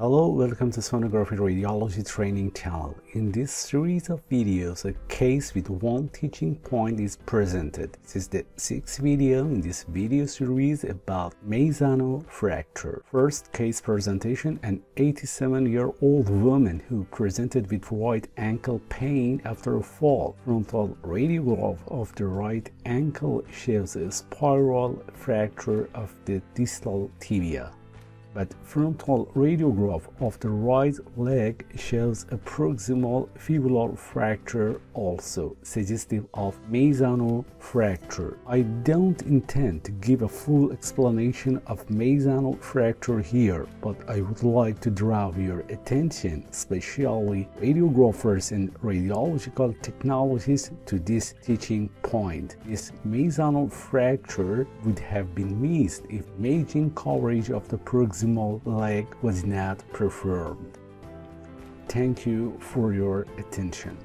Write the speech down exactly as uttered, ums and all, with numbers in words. Hello, welcome to Sonography Radiology Training Channel. In this series of videos, a case with one teaching point is presented. This is the sixth video in this video series about Maisonneuve fracture. First case presentation, an eighty-seven-year-old woman who presented with right ankle pain after a fall. Frontal radiograph of the right ankle shows a spiral fracture of the distal tibia. But frontal radiograph of the right leg shows a proximal fibular fracture also, suggestive of Maisonneuve fracture. I don't intend to give a full explanation of Maisonneuve fracture here, but I would like to draw your attention, especially radiographers and radiological technologists, to this teaching point. This Maisonneuve fracture would have been missed if imaging coverage of the proximal leg was not performed. Thank you for your attention.